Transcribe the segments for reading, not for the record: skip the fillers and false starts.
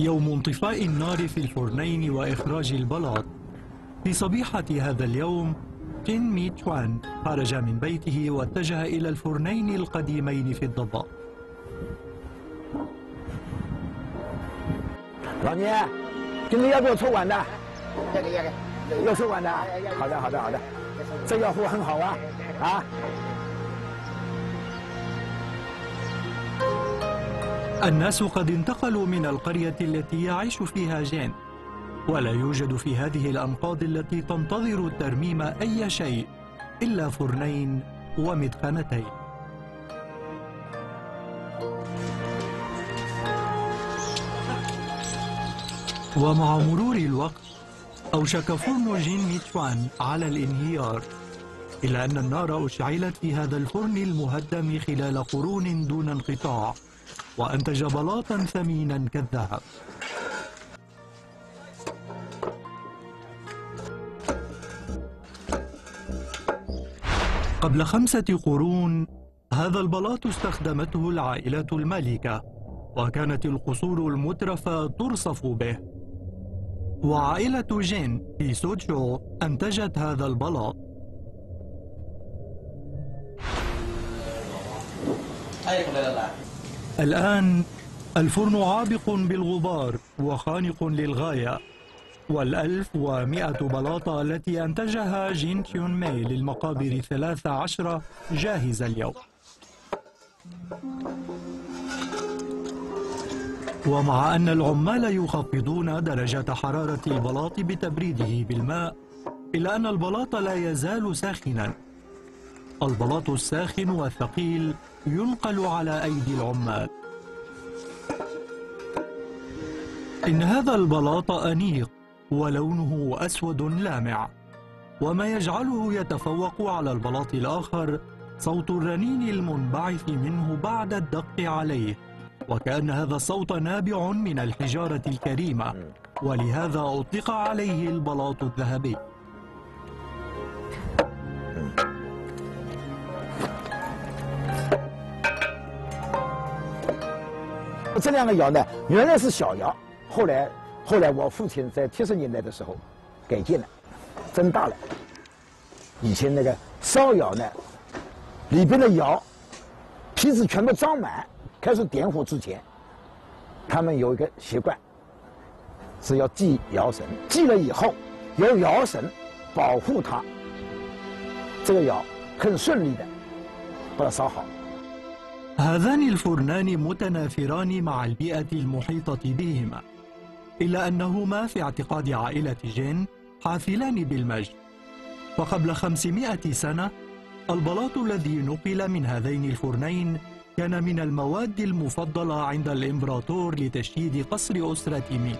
يوم انطفاء النار في الفرنين وإخراج البلاط. في صبيحة هذا اليوم جين ميتوان خرج من بيته واتجه إلى الفرنين القديمين في الضباب. الناس قد انتقلوا من القرية التي يعيش فيها جين، ولا يوجد في هذه الأنقاض التي تنتظر الترميم أي شيء إلا فرنين ومدخنتين. ومع مرور الوقت أوشك فرن جين ميتوان على الانهيار، إلا أن النار أشعلت في هذا الفرن المهدم خلال قرون دون انقطاع، وأنتج بلاطا ثمينا كالذهب. قبل 5 قرون هذا البلاط استخدمته العائلة المالكة، وكانت القصور المترفة ترصف به، وعائلة جين في سوتشو أنتجت هذا البلاط. الآن الفرن عابق بالغبار وخانق للغاية، وال1,100 بلاطة التي أنتجها جين تيون مي للمقابر 13 جاهزة اليوم. ومع أن العمال يخفضون درجة حرارة البلاط بتبريده بالماء، إلا أن البلاط لا يزال ساخنا. البلاط الساخن والثقيل ينقل على أيدي العمال. إن هذا البلاط أنيق ولونه أسود لامع، وما يجعله يتفوق على البلاط الآخر صوت الرنين المنبعث منه بعد الدق عليه، وكأن هذا الصوت نابع من الحجارة الكريمة، ولهذا أطلق عليه البلاط الذهبي. هذان الفرنان متنافران مع البيئة المحيطة بهما، إلا أنهما في اعتقاد عائلة جين حافلان بالمجد. فقبل 500 سنة البلاط الذي نقل من هذين الفرنين كان من المواد المفضلة عند الإمبراطور لتشييد قصر أسرة مين،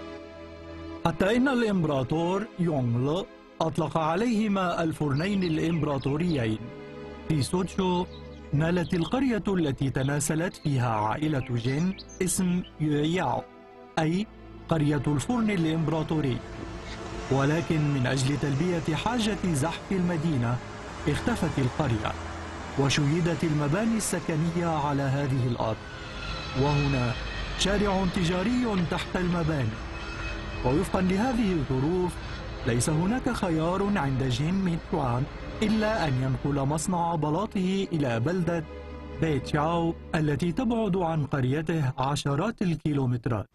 حتى إن الإمبراطور يونغل أطلق عليهما الفرنين الإمبراطوريين. في سوتشو نالت القرية التي تناسلت فيها عائلة جين اسم يوياو، أي قرية الفرن الإمبراطوري، ولكن من أجل تلبية حاجة زحف المدينة اختفت القرية، وشيدت المباني السكنية على هذه الأرض. وهنا شارع تجاري تحت المباني، ووفقا لهذه الظروف ليس هناك خيار عند جين ميتوان إلا أن ينقل مصنع بلاطه إلى بلدة بيتشاو التي تبعد عن قريته عشرات الكيلومترات.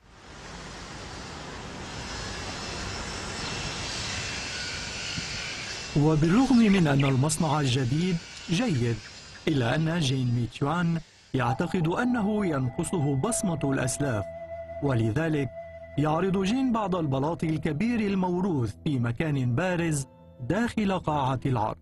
وبالرغم من أن المصنع الجديد جيد، إلا أن جين ميتوان يعتقد أنه ينقصه بصمة الأسلاف، ولذلك يعرض جين بعض البلاط الكبير الموروث في مكان بارز داخل قاعة العرض.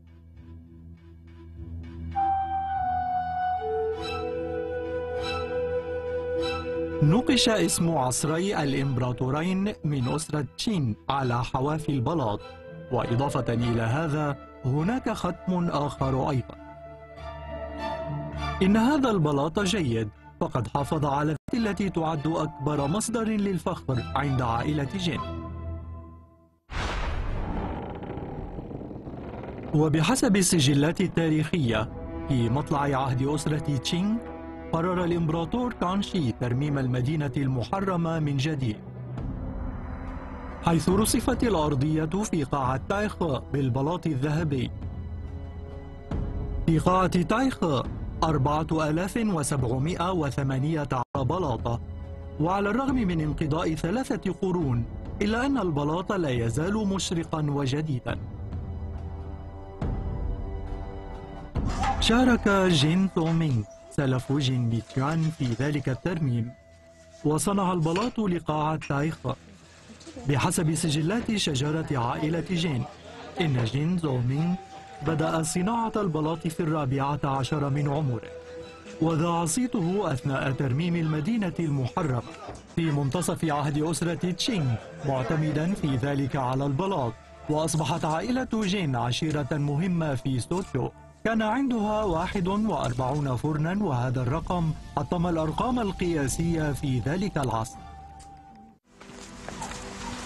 نقش اسم عصري الإمبراطورين من أسرة تشين على حواف البلاط، وإضافة إلى هذا هناك ختم آخر أيضا. إن هذا البلاط جيد، فقد حافظ على التي تعد أكبر مصدر للفخر عند عائلة جين. وبحسب السجلات التاريخية في مطلع عهد أسرة تشينغ قرر الإمبراطور كانشي ترميم المدينة المحرمة من جديد، حيث رصفت الأرضية في قاعة تايخو بالبلاط الذهبي. في قاعة تايخو 4718 بلاطة، وعلى الرغم من انقضاء 3 قرون إلا أن البلاط لا يزال مشرقا وجديدا. شارك جين تومينغ سلف جين ميتيان في ذلك الترميم، وصنع البلاط لقاعة تايخو. بحسب سجلات شجرة عائلة جين، إن جين زومين بدأ صناعة البلاط في 14 من عمره، وذاع صيته أثناء ترميم المدينة المحرمة في منتصف عهد أسرة تشينغ، معتمدا في ذلك على البلاط. وأصبحت عائلة جين عشيرة مهمة في سوتشو، كان عندها 41 فرنا، وهذا الرقم حطم الأرقام القياسية في ذلك العصر.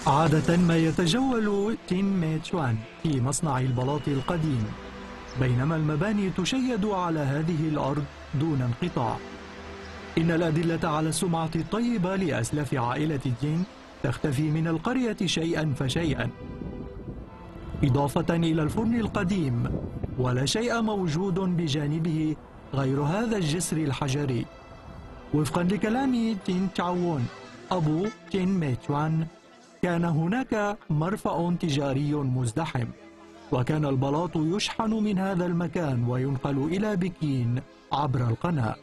عادة ما يتجول جين ميتشوان في مصنع البلاط القديم، بينما المباني تشيد على هذه الأرض دون انقطاع. إن الأدلة على السمعة الطيبة لأسلاف عائلة جين تختفي من القرية شيئا فشيئا، إضافة إلى الفرن القديم، ولا شيء موجود بجانبه غير هذا الجسر الحجري. وفقا لكلام جين تشاوون أبو جين ميتشوان، كان هناك مرفأ تجاري مزدحم، وكان البلاط يشحن من هذا المكان وينقل إلى بكين عبر القناة.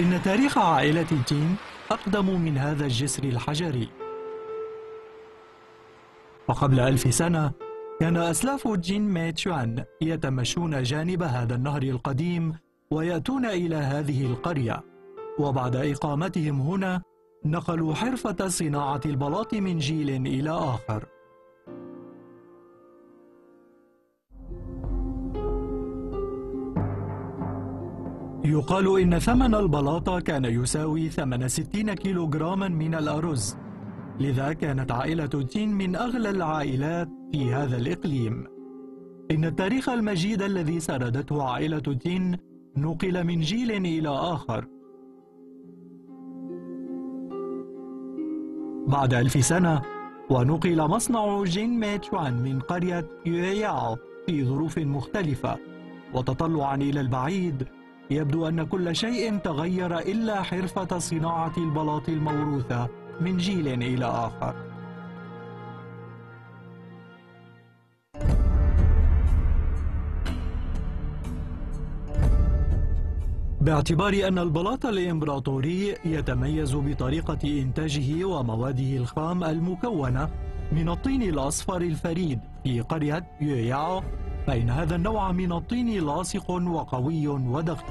إن تاريخ عائلة جين أقدم من هذا الجسر الحجري، وقبل 1000 سنة كان أسلاف جين ميتشوان يتمشون جانب هذا النهر القديم ويأتون إلى هذه القرية، وبعد إقامتهم هنا نقلوا حرفة صناعة البلاط من جيل إلى آخر. يقال إن ثمن البلاطة كان يساوي ثمن 60 كيلوغراما من الأرز، لذا كانت عائلة جين من أغلى العائلات في هذا الإقليم. إن التاريخ المجيد الذي سردته عائلة جين نقل من جيل إلى آخر. بعد 1000 سنة ونقل مصنع جين ميتشوان من قرية يوياو في ظروف مختلفة، وتطلعا إلى البعيد يبدو أن كل شيء تغير إلا حرفة صناعة البلاط الموروثة من جيل إلى آخر. باعتبار أن البلاط الإمبراطوري يتميز بطريقة إنتاجه ومواده الخام المكونة من الطين الأصفر الفريد في قرية يوياو، فإن هذا النوع من الطين لاصق وقوي ودقيق.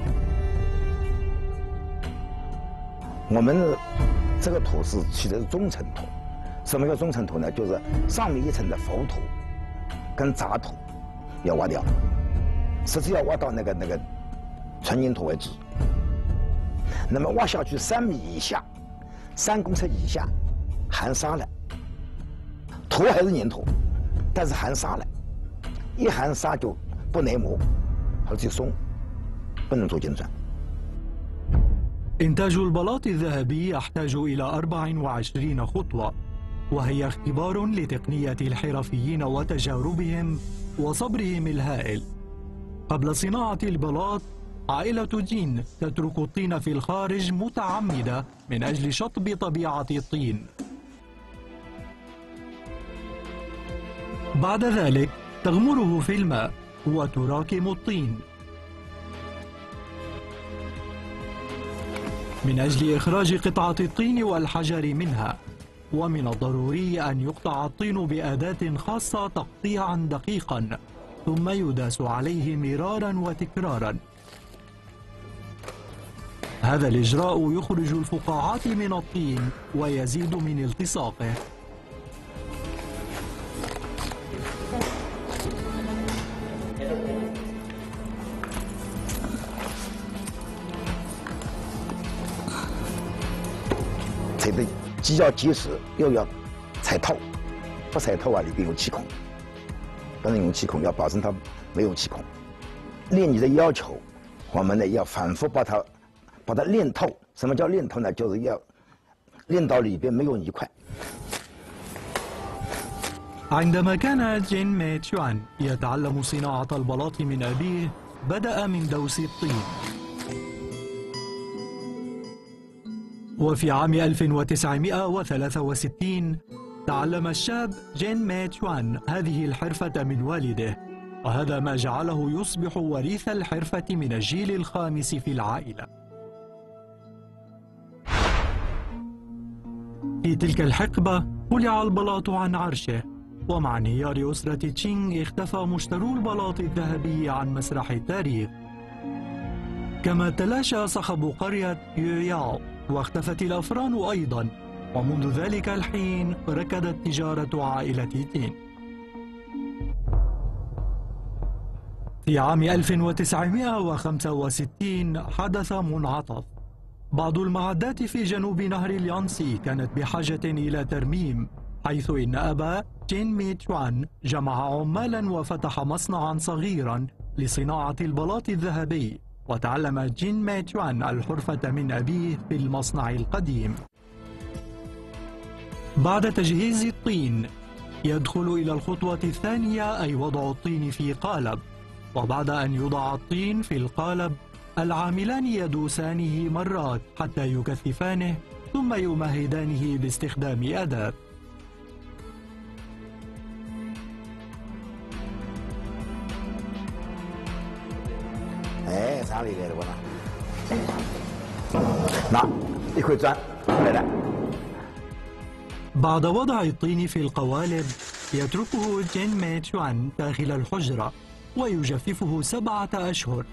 إنتاج البلاط الذهبي يحتاج إلى 24 خطوة، وهي اختبار لتقنية الحرفيين وتجاربهم وصبرهم الهائل. قبل صناعة البلاط عائلة جين تترك الطين في الخارج متعمدة من أجل شطب طبيعة الطين. بعد ذلك تغمره في الماء وتراكم الطين من أجل إخراج قطعة الطين والحجر منها. ومن الضروري أن يقطع الطين بأداة خاصة تقطيعا دقيقا، ثم يداس عليه مرارا وتكرارا. هذا الإجراء يخرج الفقاعات من الطين ويزيد من التصاقه.这个既要结实又要踩透，不踩透啊，里边有气孔，不能有气孔，要保证它没有气孔。练你的要求，我们呢要反复把它练透。什么叫练透呢？就是要练到里边没有泥块。عندما كان جين ميتشوان يتعلم صناعة البلاط من أبيه، بدأ من دوس الطين. وفي عام 1963 تعلم الشاب جين ميتشوان هذه الحرفة من والده، وهذا ما جعله يصبح وريث الحرفة من الجيل الخامس في العائلة. في تلك الحقبة قلع البلاط عن عرشه، ومع انهيار أسرة تشينغ اختفى مشترو البلاط الذهبي عن مسرح التاريخ، كما تلاشى صخب قرية يوياو واختفت الأفران أيضا، ومنذ ذلك الحين ركدت تجارة عائلة تين. في عام 1965 حدث منعطف. بعض المعدات في جنوب نهر اليانسي كانت بحاجة إلى ترميم، حيث إن أبا جين ميتشوان جمع عمالا وفتح مصنعا صغيرا لصناعة البلاط الذهبي، وتعلم جين ميتشوان الحرفة من أبيه في المصنع القديم. بعد تجهيز الطين يدخل إلى الخطوة الثانية، أي وضع الطين في قالب، وبعد أن يوضع الطين في القالب العاملان يدوسانه مرات حتى يكثفانه، ثم يمهدانه باستخدام أداة. بعد وضع الطين في القوالب يتركه جين ميتشوان داخل الحجرة ويجففه 7 أشهر،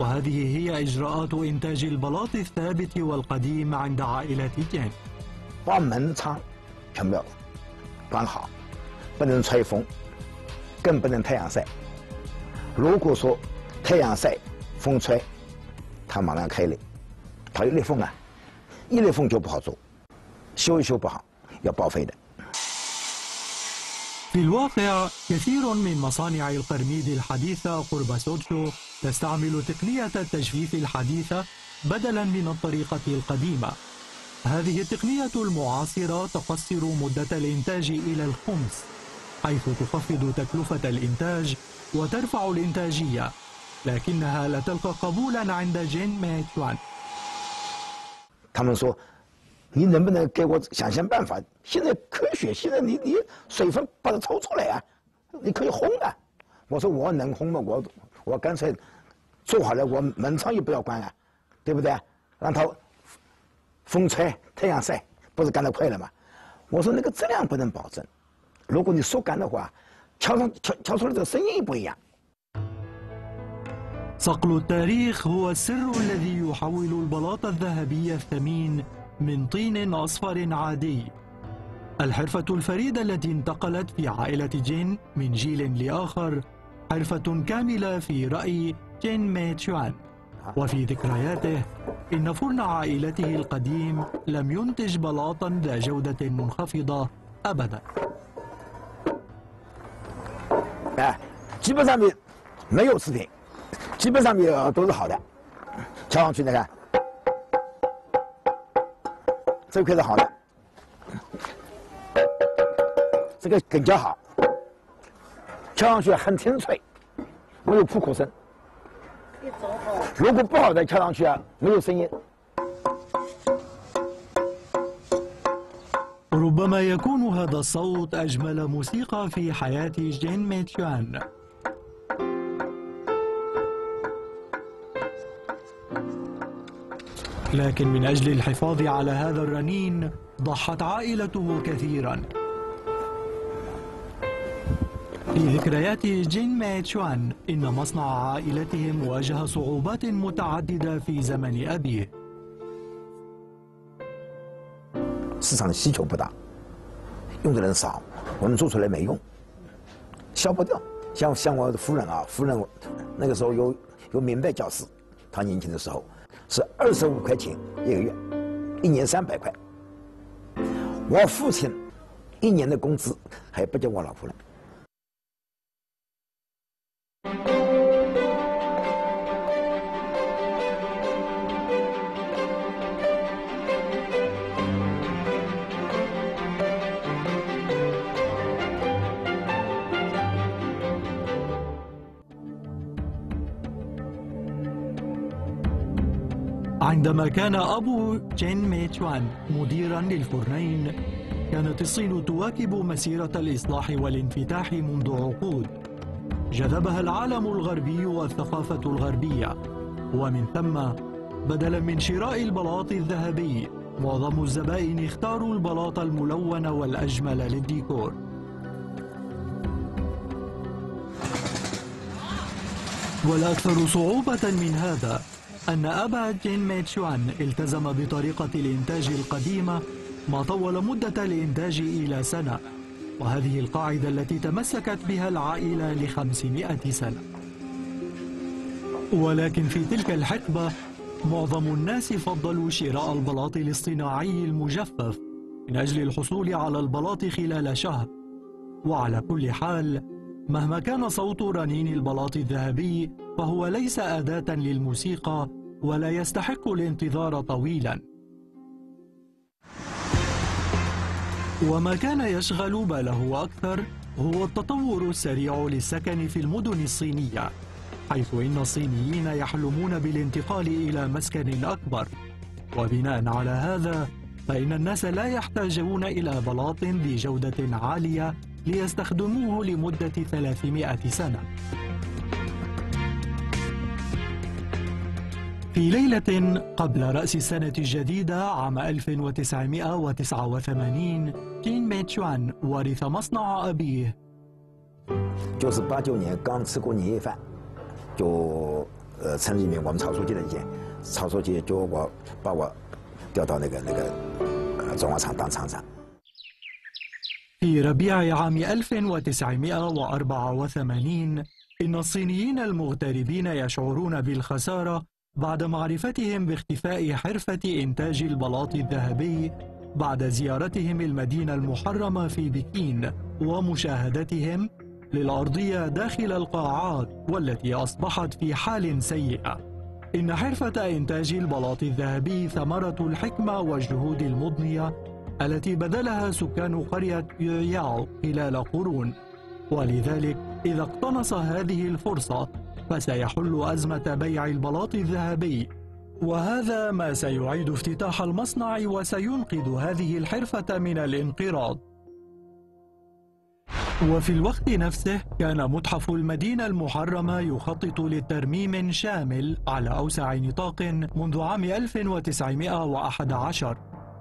وهذه هي إجراءات إنتاج البلاط الثابت والقديم عند عائلة جين. في الواقع كثير من مصانع القرميد الحديثة قرب سوتشو تستعمل تقنية التجفيف الحديثة بدلا من الطريقة القديمة. هذه التقنية المعاصرة تقصر مدة الإنتاج إلى الخمس، حيث تخفض تكلفة الإنتاج وترفع الإنتاجية، لكنها لا تلقى قبولا عند جين ميتشوان. صقل التاريخ هو السر الذي يحول البلاط الذهبي الثمين من طين أصفر عادي. الحرفة الفريدة التي انتقلت في عائلة جين من جيل لآخر، حرفة كاملة في رأي جين ميتشوان. وفي ذكرياته إن فرن عائلته القديم لم ينتج بلاطا ذا جودة منخفضة أبدا. ربما يكون هذا الصوت أجمل موسيقى في حياة جين ميتشوان. لكن من أجل الحفاظ على هذا الرنين ضحت عائلته كثيرا. في ذكريات جين ميتشوان إن مصنع عائلتهم واجه صعوبات متعددة في زمن أبيه، 市场的需求不大，用的人少，我们做出来没用，消不掉。像我的夫人啊，夫人那个时候有明白教师，她年轻的时候是25块钱一个月，一年300块。我父亲一年的工资还不及我老婆呢。 عندما كان أبو جين ميتوان مديراً للفرنين، كانت الصين تواكب مسيرة الإصلاح والانفتاح منذ عقود، جذبها العالم الغربي والثقافة الغربية، ومن ثم بدلاً من شراء البلاط الذهبي، معظم الزبائن اختاروا البلاط الملون والأجمل للديكور. والأكثر صعوبة من هذا أن أبا جين ميتشوان التزم بطريقة الإنتاج القديمة، ما طول مدة الإنتاج إلى سنة، وهذه القاعدة التي تمسكت بها العائلة ل500 سنة. ولكن في تلك الحقبة معظم الناس فضلوا شراء البلاط الاصطناعي المجفف من أجل الحصول على البلاط خلال شهر. وعلى كل حال، مهما كان صوت رنين البلاط الذهبي فهو ليس أداة للموسيقى ولا يستحق الانتظار طويلا. وما كان يشغل باله أكثر هو التطور السريع للسكن في المدن الصينية، حيث إن الصينيين يحلمون بالانتقال إلى مسكن أكبر، وبناء على هذا فإن الناس لا يحتاجون إلى بلاط ذي جودة عالية ليستخدموه لمدة 300 سنة. في ليلة قبل رأس السنة الجديدة عام 1989، جين ميتشوان ورث مصنع أبيه. 89年刚吃过年夜饭，就村里面我们曹书记的意见，曹书记就我把我调到那个中华厂当厂长。 في ربيع عام 1984، إن الصينيين المغتربين يشعرون بالخسارة بعد معرفتهم باختفاء حرفة إنتاج البلاط الذهبي بعد زيارتهم المدينة المحرمة في بكين ومشاهدتهم للأرضية داخل القاعات والتي أصبحت في حال سيئة. إن حرفة إنتاج البلاط الذهبي ثمرة الحكمة والجهود المضنية التي بذلها سكان قرية يوياو خلال قرون، ولذلك إذا اقتنص هذه الفرصة فسيحل أزمة بيع البلاط الذهبي، وهذا ما سيعيد افتتاح المصنع وسينقذ هذه الحرفة من الانقراض. وفي الوقت نفسه كان متحف المدينة المحرمة يخطط لترميم شامل على أوسع نطاق منذ عام 1911.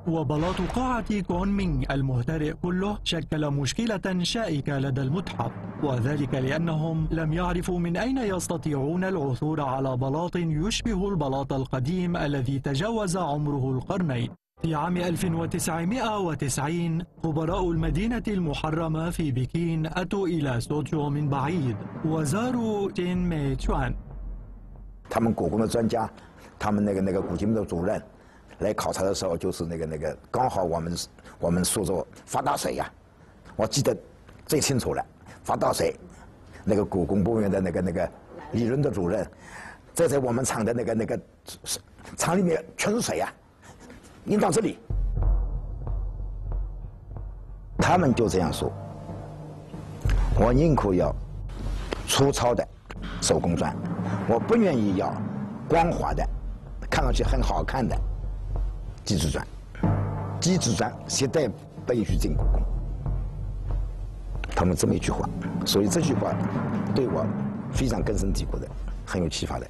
وبلاط قاعة كون مينغ المهترئ كله شكل مشكلة شائكة لدى المتحف، وذلك لأنهم لم يعرفوا من أين يستطيعون العثور على بلاط يشبه البلاط القديم الذي تجاوز عمره القرنين. في عام 1990، خبراء المدينة المحرمة في بكين أتوا إلى سوزو من بعيد وزاروا جين ميتشوان. 来考察的时候，就是刚好我们苏州发大水呀，我记得最清楚了。发大水，故宫博物院的理论的主任，这在我们厂的厂里面全是水呀，引到这里。他们就这样说，我宁可要粗糙的手工砖，我不愿意要光滑的，看上去很好看的。 机制砖携带不允许进故宫，他们这么一句话，所以这句话对我非常根深蒂固的，很有启发的。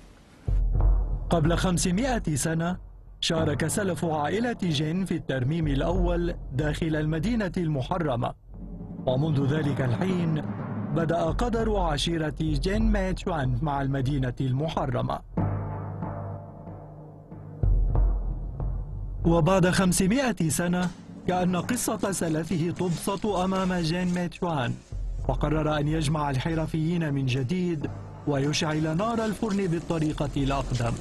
قبل 500 سنة شارك سلف عائلة جين في الترميم الأول داخل المدينة المحرمة، ومنذ ذلك الحين بدأ قدر عشيرة جين ميتشوان مع المدينة المحرمة. وبعد 500 سنة كأن قصة سلفه تبسط أمام جين ميتوان، وقرر أن يجمع الحرفيين من جديد ويشعل نار الفرن بالطريقة الأقدم.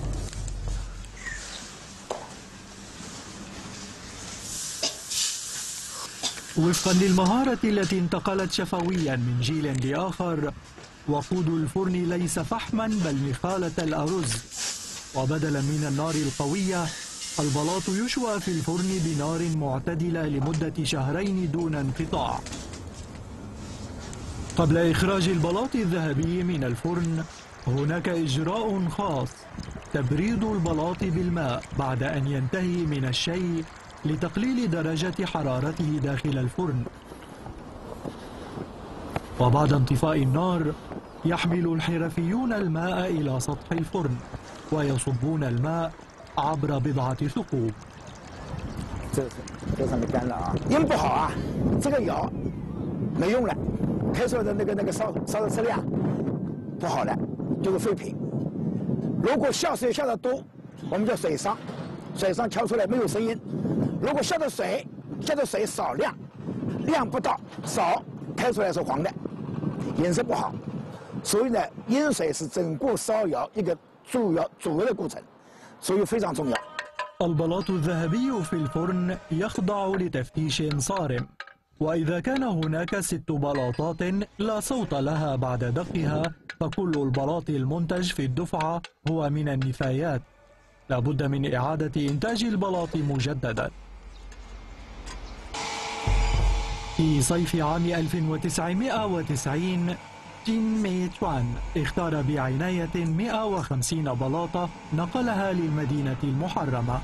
وفقا للمهارة التي انتقلت شفويا من جيل لآخر، وقود الفرن ليس فحما بل نخالة الأرز، وبدلا من النار القوية البلاط يشوى في الفرن بنار معتدلة لمدة شهرين دون انقطاع. قبل إخراج البلاط الذهبي من الفرن هناك إجراء خاص، تبريد البلاط بالماء بعد أن ينتهي من الشيء لتقليل درجة حرارته داخل الفرن. وبعد انطفاء النار يحمل الحرفيون الماء إلى سطح الفرن ويصبون الماء عبر بضعة ثقوب. البلاط الذهبي في الفرن يخضع لتفتيش صارم، وإذا كان هناك 6 بلاطات لا صوت لها بعد دقها فكل البلاط المنتج في الدفعة هو من النفايات، لابد من إعادة إنتاج البلاط مجددا. في صيف عام 1990 جين ميتوان اختار بعناية 150 بلاطة نقلها للمدينة المحرمة.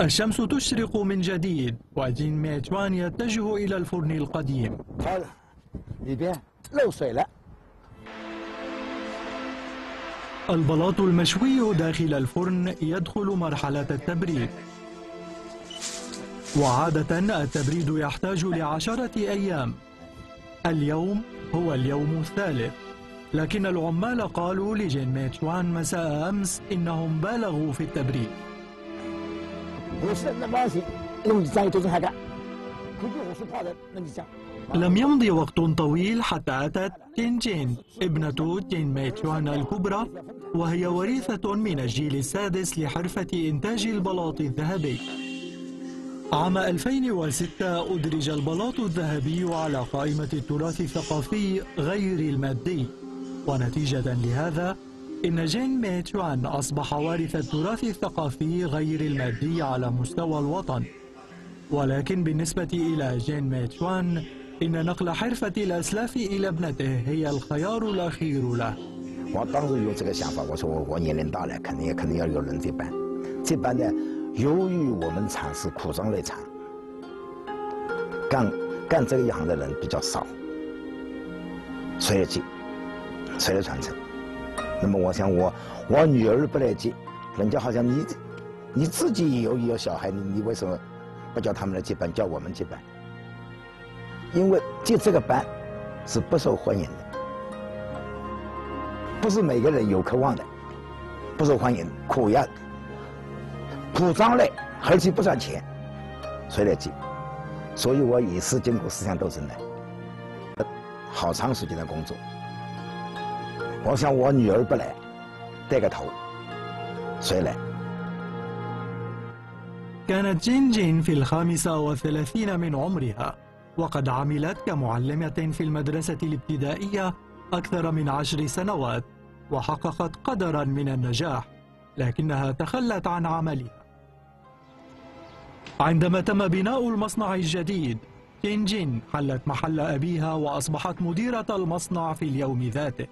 الشمس تشرق من جديد وجين ميتوان يتجه إلى الفرن القديم. البلاط المشوي داخل الفرن يدخل مرحلة التبريد، وعادة التبريد يحتاج ل10 أيام. اليوم هو اليوم الثالث، لكن العمال قالوا لجين ميتوان مساء أمس إنهم بالغوا في التبريد. لم يمضي وقت طويل حتى أتت تينجين ابنة جين ميتوان الكبرى، وهي وريثة من الجيل السادس لحرفة إنتاج البلاط الذهبي. عام 2006 أدرج البلاط الذهبي على قائمة التراث الثقافي غير المادي، ونتيجة لهذا إن جين ميتوان أصبح وارث التراث الثقافي غير المادي على مستوى الوطن. ولكن بالنسبة إلى جين ميتوان إن نقل حرفة الأسلاف إلى ابنته هي الخيار الأخير له. كانت جينجين في 35 من عمرها، وقد عملت كمعلمة في المدرسة الابتدائية أكثر من 10 سنوات وحققت قدرا من النجاح، لكنها تخلت عن عملها. عندما تم بناء المصنع الجديد تينجين حلت محل أبيها وأصبحت مديرة المصنع في اليوم ذاته.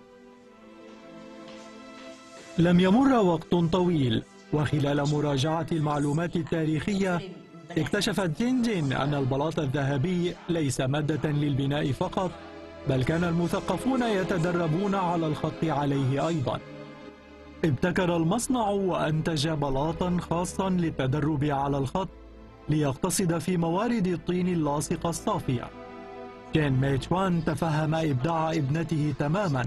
لم يمر وقت طويل وخلال مراجعة المعلومات التاريخية اكتشفت جينجين أن البلاط الذهبي ليس مادة للبناء فقط، بل كان المثقفون يتدربون على الخط عليه أيضا. ابتكر المصنع وأنتج بلاطا خاصا للتدرب على الخط ليقتصد في موارد الطين اللاصقة الصافية. جين ميتوان تفهم إبداع ابنته تماما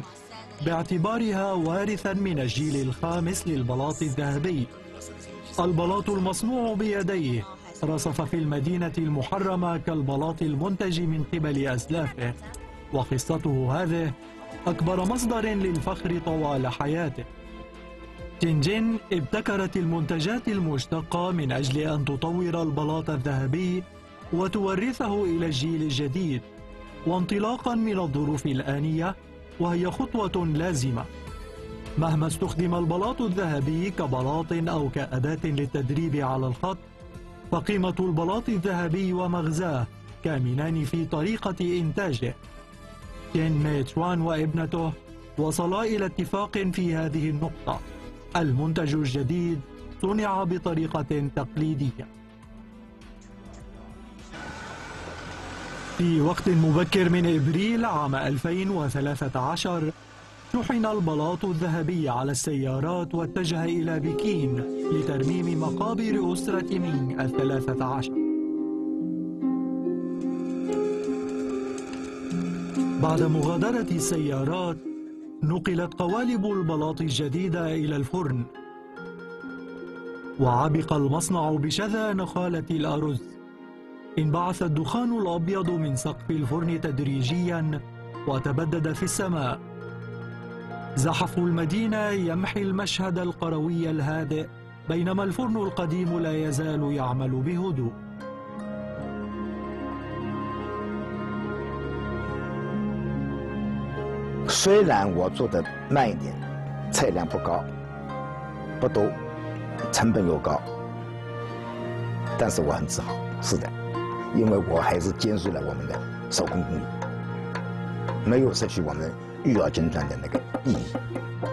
باعتبارها وارثا من الجيل الخامس للبلاط الذهبي. البلاط المصنوع بيديه رصف في المدينة المحرمة كالبلاط المنتج من قبل أسلافه، وقصته هذه أكبر مصدر للفخر طوال حياته. تنجين ابتكرت المنتجات المشتقة من أجل أن تطور البلاط الذهبي وتورثه إلى الجيل الجديد، وانطلاقا من الظروف الآنية، وهي خطوة لازمة. مهما استخدم البلاط الذهبي كبلاط أو كأداة للتدريب على الخط، فقيمة البلاط الذهبي ومغزاه كامنان في طريقة إنتاجه. جين ميتوان وابنته وصلا إلى اتفاق في هذه النقطة. المنتج الجديد صنع بطريقة تقليدية. في وقت مبكر من إبريل عام 2013 شحن البلاط الذهبي على السيارات واتجه إلى بكين لترميم مقابر أسرة مينغ 13. بعد مغادرة السيارات نقلت قوالب البلاط الجديدة إلى الفرن، وعبق المصنع بشذا نخالة الأرز. انبعث الدخان الأبيض من سقف الفرن تدريجيا وتبدد في السماء. زحف المدينة يمحي المشهد القروي الهادئ، بينما الفرن القديم لا يزال يعمل بهدوء.虽然我做的慢一点，菜量不高，不多，成本又高，但是我很自豪。是的，因为我还是坚持了我们的手工工艺，没有失去我们育儿精神的那个意义。